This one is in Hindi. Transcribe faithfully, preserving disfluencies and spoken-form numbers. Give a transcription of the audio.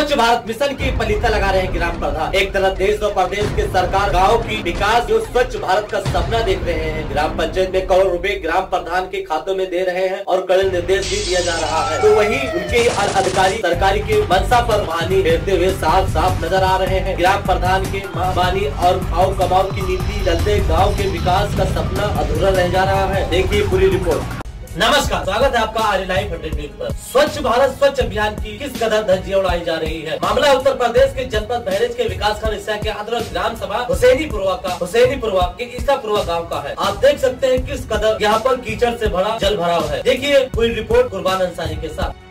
स्वच्छ भारत मिशन की पलीता लगा रहे हैं ग्राम प्रधान। एक तरफ देश और प्रदेश के सरकार गाँव की विकास जो स्वच्छ भारत का सपना देख रहे हैं। ग्राम पंचायत में करोड़ रुपए ग्राम प्रधान के खातों में दे रहे हैं और कड़े निर्देश भी दिया जा रहा है, तो वही उनके हर अधिकारी सरकारी के मनसा पर पानी फेरते हुए साफ साफ नजर आ रहे हैं। ग्राम प्रधान के पानी और खाओ कमाओ की नीति चलते गाँव के विकास का सपना अधूरा रह जा रहा है। देखिए पूरी रिपोर्ट। नमस्कार, स्वागत है आपका यूपी लाइव हंड्रेड न्यूज पर। स्वच्छ भारत स्वच्छ अभियान की किस कदर धज्जियां उड़ाई जा रही है। मामला उत्तर प्रदेश के जनपद बहराइच के विकास खंड हिस्सा के अंतर्गत ग्राम सभा हुसैनी पुरवा का हुसैनी पुरवा के ईसा पुरवा गाँव का है। आप देख सकते हैं किस कदर यहाँ पर कीचड़ से भरा जल भराव है। देखिए पूरी रिपोर्ट कुर्बान अंसारी के साथ।